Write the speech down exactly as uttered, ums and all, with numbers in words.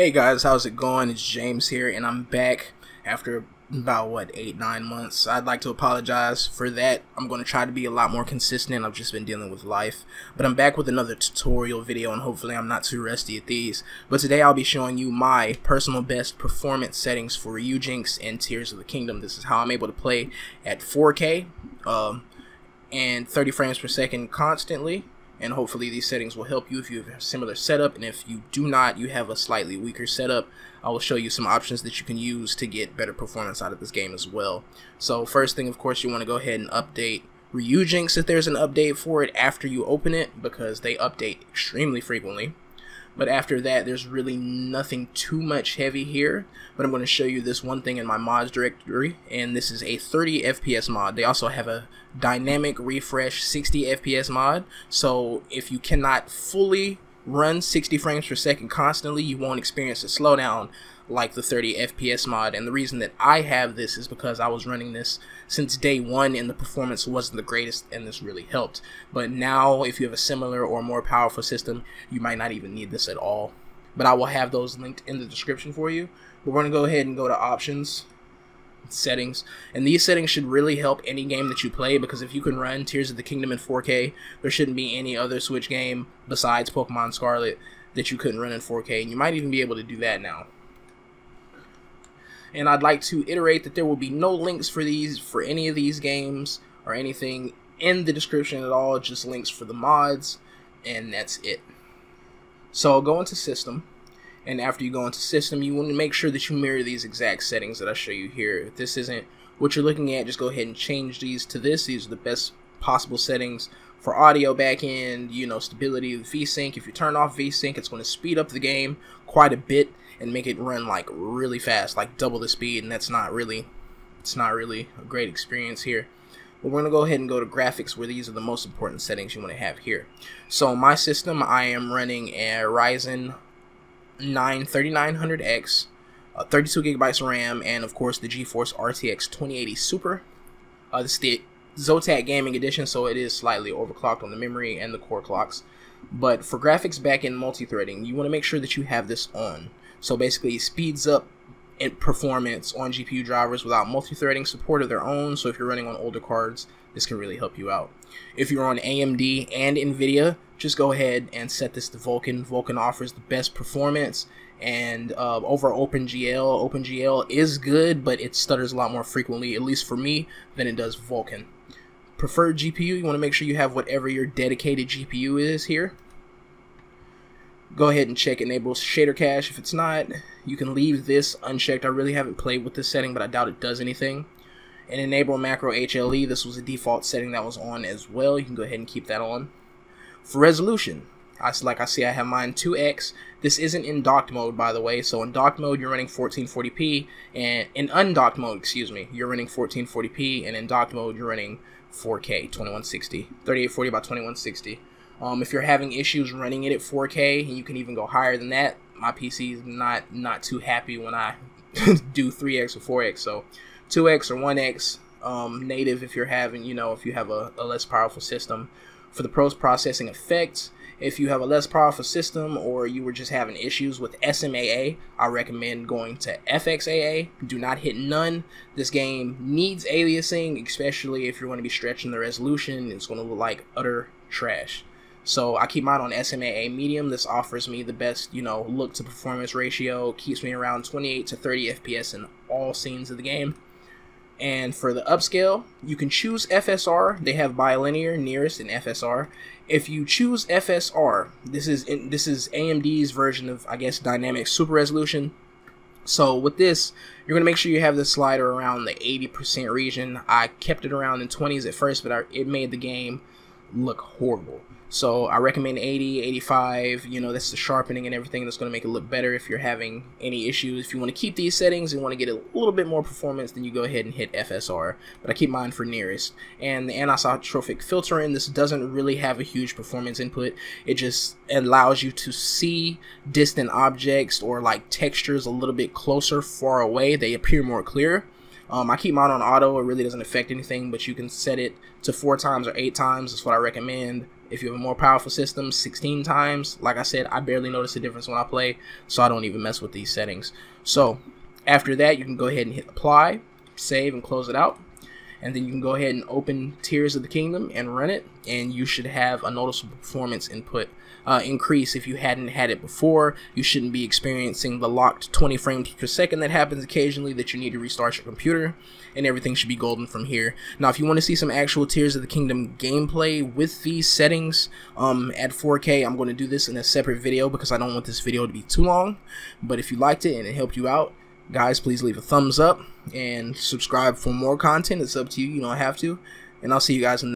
Hey guys, how's it going? It's James here, and I'm back after about, what, eight, nine months. I'd like to apologize for that. I'm going to try to be a lot more consistent. I've just been dealing with life. But I'm back with another tutorial video, and hopefully I'm not too rusty at these. But today I'll be showing you my personal best performance settings for Ryujinx and Tears of the Kingdom. This is how I'm able to play at four K um, and thirty frames per second constantly. And hopefully these settings will help you if you have a similar setup, and if you do not, you have a slightly weaker setup, I will show you some options that you can use to get better performance out of this game as well. So first thing, of course, you want to go ahead and update Ryujinx if there's an update for it after you open it, because they update extremely frequently. But after that, there's really nothing too much heavy here, but I'm going to show you this one thing in my mods directory, and this is a thirty F P S mod. They also have a dynamic refresh sixty F P S mod, so if you cannot fully run sixty frames per second constantly, you won't experience a slowdown like the thirty F P S mod. And the reason that I have this is because I was running this since day one and the performance wasn't the greatest, and this really helped. But now if you have a similar or more powerful system, you might not even need this at all, but I will have those linked in the description for you. But we're going to go ahead and go to options, settings, and these settings should really help any game that you play, because if you can run Tears of the Kingdom in four K, there shouldn't be any other Switch game besides Pokemon Scarlet that you couldn't run in four K, and you might even be able to do that now. And I'd like to iterate that there will be no links for these, for any of these games or anything in the description at all, just links for the mods, and that's it. So go into system, and after you go into system, you want to make sure that you mirror these exact settings that I show you here. If this isn't what you're looking at, just go ahead and change these to this. These are the best possible settings for audio backend, you know, stability, V sync. If you turn off V sync, it's going to speed up the game quite a bit and make it run like really fast, like double the speed, and that's not really, it's not really a great experience here. But we're going to go ahead and go to graphics, where these are the most important settings you want to have here. So my system, I am running a Ryzen nine thirty-nine hundred X, uh, thirty-two gigabytes of RAM, and of course the GeForce R T X twenty eighty Super. Uh, this is the Zotac Gaming Edition, so it is slightly overclocked on the memory and the core clocks. But for graphics backend multi-threading, you want to make sure that you have this on. So basically, it speeds up in performance on G P U drivers without multi-threading, support of their own. So if you're running on older cards, this can really help you out. If you're on A M D and NVIDIA, just go ahead and set this to Vulkan. Vulkan offers the best performance, and uh, over OpenGL, OpenGL is good, but it stutters a lot more frequently, at least for me, than it does Vulkan. Preferred G P U, you want to make sure you have whatever your dedicated G P U is here. Go ahead and check enable shader cache. If it's not, you can leave this unchecked. I really haven't played with this setting, but I doubt it does anything. And enable macro H L E. This was a default setting that was on as well. You can go ahead and keep that on. For resolution, I, like I see I have mine two X. This isn't in docked mode, by the way. So in docked mode, you're running fourteen forty P, and in undocked mode, excuse me, you're running fourteen forty P, and in docked mode, you're running four K, twenty-one sixty, thirty-eight forty by twenty-one sixty. Um, if you're having issues running it at four K, and you can even go higher than that, my P C is not not too happy when I do three X or four X. So two X or one X um, native if you're having, you know, if you have a, a less powerful system. For the post-processing effects, if you have a less powerful system or you were just having issues with S M A A, I recommend going to F X A A. Do not hit none. This game needs aliasing, especially if you're going to be stretching the resolution. It's going to look like utter trash. So I keep mine on S M A A medium. This offers me the best, you know, look to performance ratio. Keeps me around twenty-eight to thirty F P S in all scenes of the game. And for the upscale, you can choose F S R. They have bilinear, nearest, and F S R. If you choose F S R, this is in, this is A M D's version of, I guess, dynamic super resolution. So with this, you're going to make sure you have this slider around the eighty percent region. I kept it around in twenties at first, but I, it made the game look horrible. So I recommend eighty, eighty-five, you know, that's the sharpening and everything that's going to make it look better if you're having any issues. If you want to keep these settings and want to get a little bit more performance, then you go ahead and hit F S R. But I keep mine for nearest. And the anisotropic filtering, this doesn't really have a huge performance input. It just allows you to see distant objects or like textures a little bit closer, far away. They appear more clear. Um, I keep mine on auto. It really doesn't affect anything, but you can set it to four times or eight times. That's what I recommend. If you have a more powerful system, sixteen times. Like I said, I barely notice the difference when I play, so I don't even mess with these settings. So after that, you can go ahead and hit apply, save, and close it out. And then you can go ahead and open Tears of the Kingdom and run it, and you should have a noticeable performance input uh, increase. If you hadn't had it before, you shouldn't be experiencing the locked twenty frames per second that happens occasionally that you need to restart your computer, and everything should be golden from here. Now, if you want to see some actual Tears of the Kingdom gameplay with these settings um, at four K, I'm going to do this in a separate video because I don't want this video to be too long, but if you liked it and it helped you out, guys, please leave a thumbs up and subscribe for more content. It's up to you. You don't have to. And I'll see you guys in the next video.